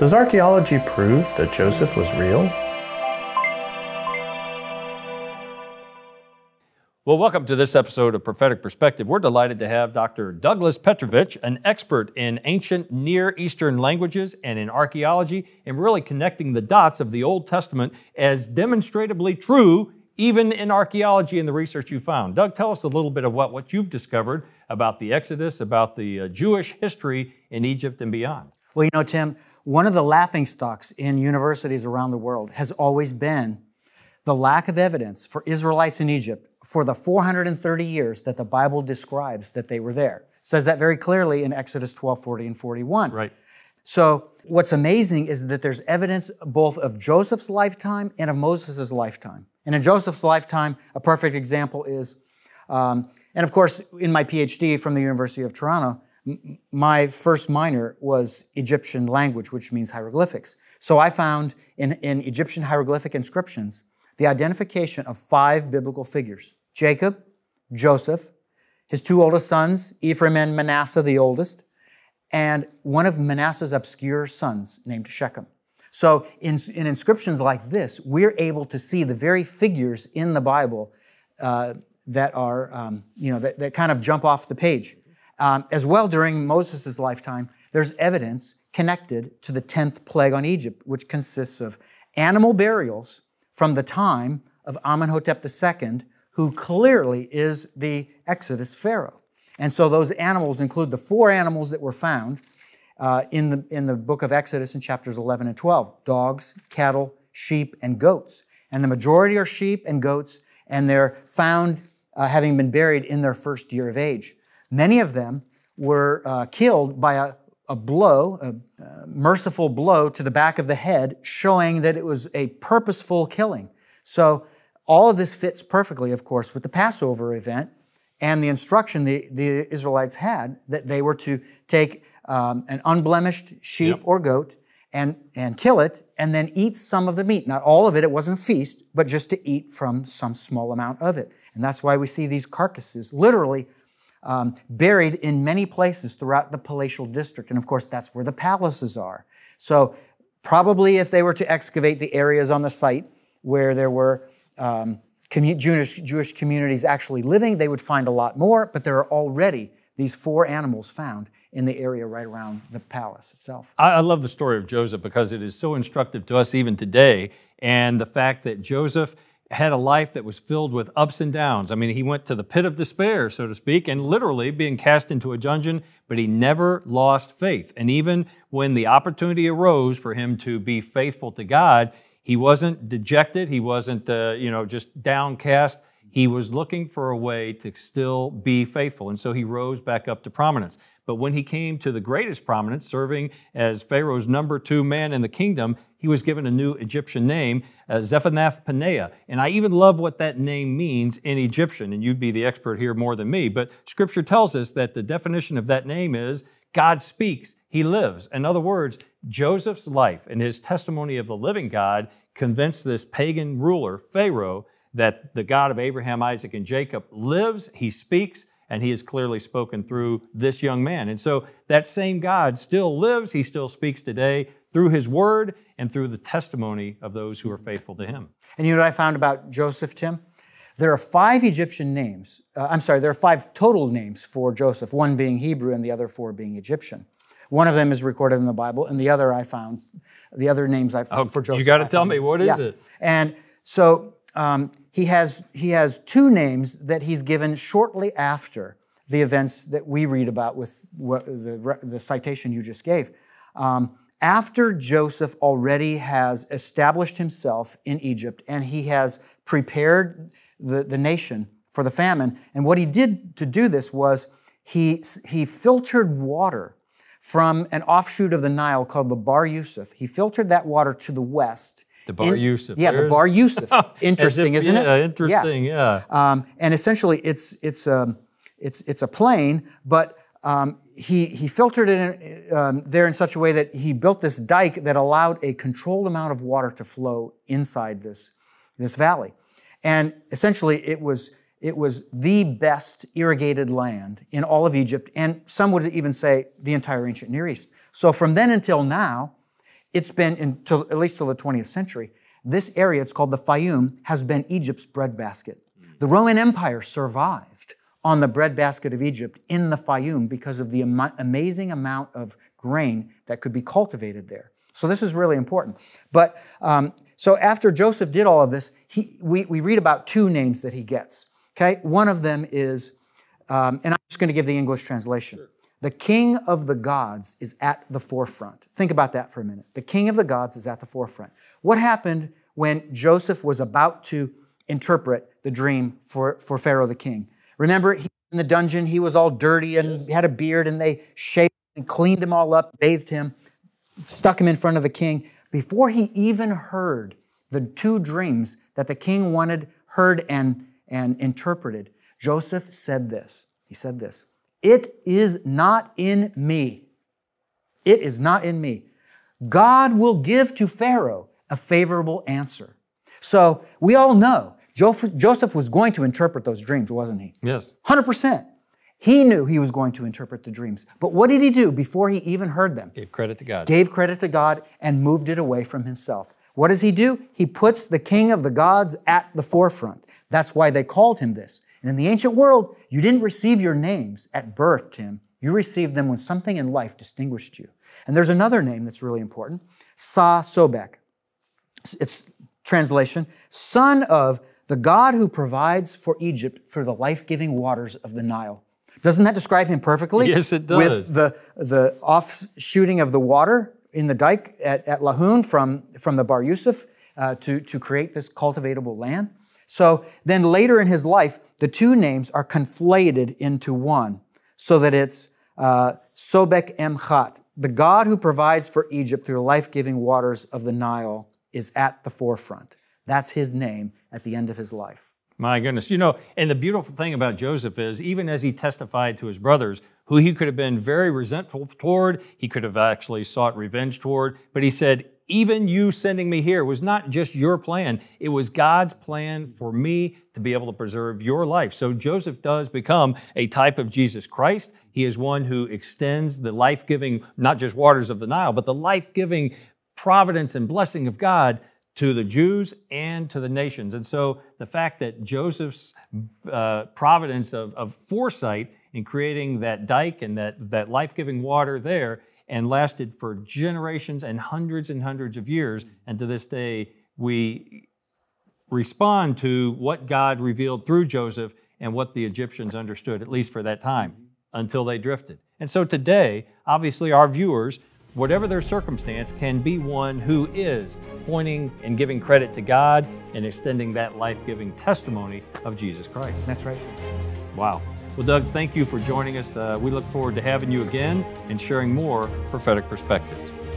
Does archaeology prove that Joseph was real? Well, welcome to this episode of Prophetic Perspective. We're delighted to have Dr. Douglas Petrovich, an expert in ancient Near Eastern languages and in archaeology, and really connecting the dots of the Old Testament as demonstrably true, even in archaeology and the research you found. Doug, tell us a little bit of what you've discovered about the Exodus, about the Jewish history in Egypt and beyond. Well, you know, Tim, one of the laughingstocks in universities around the world has always been the lack of evidence for Israelites in Egypt for the 430 years that the Bible describes that they were there. It says that very clearly in Exodus 12, 40 and 41. Right. So what's amazing is that there's evidence both of Joseph's lifetime and of Moses' lifetime. And in Joseph's lifetime, a perfect example is, and of course, in my PhD from the University of Toronto, my first minor was Egyptian language, which means hieroglyphics. So I found in Egyptian hieroglyphic inscriptions the identification of 5 biblical figures: Jacob, Joseph, his 2 oldest sons, Ephraim and Manasseh, the oldest, and one of Manasseh's obscure sons named Shechem. So in inscriptions like this, we're able to see the very figures in the Bible that are, that kind of jump off the page. As well, during Moses' lifetime, there's evidence connected to the 10th plague on Egypt, which consists of animal burials from the time of Amenhotep II, who clearly is the Exodus pharaoh. And so those animals include the 4 animals that were found in the book of Exodus in chapters 11 and 12, dogs, cattle, sheep, and goats. And the majority are sheep and goats, and they're found having been buried in their first year of age. Many of them were killed by a merciful blow to the back of the head, showing that it was a purposeful killing. So all of this fits perfectly, of course, with the Passover event and the instruction the Israelites had that they were to take an unblemished sheep [S2] Yep. [S1] Or goat and kill it and then eat some of the meat. Not all of it, it wasn't a feast, but just to eat from some small amount of it. And that's why we see these carcasses literally buried in many places throughout the palatial district. And of course, that's where the palaces are. So probably if they were to excavate the areas on the site where there were Jewish communities actually living, they would find a lot more, but there are already these 4 animals found in the area right around the palace itself. I love the story of Joseph because it is so instructive to us even today, and the fact that Joseph had a life that was filled with ups and downs. I mean, he went to the pit of despair, so to speak, and literally being cast into a dungeon, but he never lost faith. And even when the opportunity arose for him to be faithful to God, he wasn't dejected. He wasn't, just downcast. He was looking for a way to still be faithful, and so he rose back up to prominence. But when he came to the greatest prominence, serving as Pharaoh's #2 man in the kingdom, he was given a new Egyptian name, Zaphenath-Paneah. And I even love what that name means in Egyptian, and you'd be the expert here more than me, but Scripture tells us that the definition of that name is God speaks, he lives. In other words, Joseph's life and his testimony of the living God convinced this pagan ruler, Pharaoh, that the God of Abraham, Isaac, and Jacob lives, he speaks, and he has clearly spoken through this young man. And so that same God still lives, he still speaks today through his word and through the testimony of those who are faithful to him. And you know what I found about Joseph, Tim? There are 5 Egyptian names. There are 5 total names for Joseph, one being Hebrew and the other 4 being Egyptian. One of them is recorded in the Bible, and the other I found, the other names I found for Joseph. You got to tell me, what is it? And so he has 2 names that he's given shortly after the events that we read about with the citation you just gave. After Joseph already has established himself in Egypt and he has prepared the nation for the famine, and what he did to do this was he filtered water from an offshoot of the Nile called the Bar Yusuf. He filtered that water to the west. The Bar Yusuf. Yeah, the Bar Yusuf. Interesting, isn't it? Interesting, yeah. And essentially, it's a plain, but he filtered it in, there in such a way that he built this dike that allowed a controlled amount of water to flow inside this valley. And essentially, it was It was the best irrigated land in all of Egypt, and some would even say the entire ancient Near East. So from then until now, it's been, until, at least till the 20th century, this area, it's called the Fayum, has been Egypt's breadbasket. The Roman Empire survived on the breadbasket of Egypt in the Fayum because of the amazing amount of grain that could be cultivated there. So this is really important. But so after Joseph did all of this, we read about two names that he gets. Okay, one of them is, and I'm just going to give the English translation. Sure. The king of the gods is at the forefront. Think about that for a minute. The king of the gods is at the forefront. What happened when Joseph was about to interpret the dream for Pharaoh the king? Remember, he was in the dungeon, he was all dirty and had a beard, and they shaved and cleaned him all up, bathed him, stuck him in front of the king. Before he even heard the two dreams that the king wanted, heard, and interpreted, Joseph said this. He said this: "It is not in me. It is not in me. God will give to Pharaoh a favorable answer." So we all know Joseph was going to interpret those dreams, wasn't he? Yes. 100%. He knew he was going to interpret the dreams. But what did he do before he even heard them? Gave credit to God. Gave credit to God and moved it away from himself. What does he do? He puts the king of the gods at the forefront. That's why they called him this. And in the ancient world, you didn't receive your names at birth, Tim. You received them when something in life distinguished you. And there's another name that's really important, Sa Sobek. It's translation, son of the God who provides for Egypt for the life-giving waters of the Nile. Doesn't that describe him perfectly? Yes, it does. With the offshooting of the water in the dike at Lahoun from the Bar Yusuf to create this cultivatable land. So then later in his life, the two names are conflated into one, so that it's Sobek Emchat, the God who provides for Egypt through the life-giving waters of the Nile is at the forefront. That's his name at the end of his life. My goodness. You know, and the beautiful thing about Joseph is, even as he testified to his brothers, who he could have been very resentful toward, he could have actually sought revenge toward, but he said, "Even you sending me here was not just your plan. It was God's plan for me to be able to preserve your life." So Joseph does become a type of Jesus Christ. He is one who extends the life-giving, not just waters of the Nile, but the life-giving providence and blessing of God to the Jews and to the nations. And so the fact that Joseph's providence of foresight in creating that dike and that life-giving water there, and lasted for generations and hundreds of years. And to this day, we respond to what God revealed through Joseph and what the Egyptians understood, at least for that time, until they drifted. And so today, obviously our viewers, whatever their circumstance, can be one who is pointing and giving credit to God and extending that life-giving testimony of Jesus Christ. That's right. Wow. Well, Doug, thank you for joining us. We look forward to having you again and sharing more prophetic perspectives.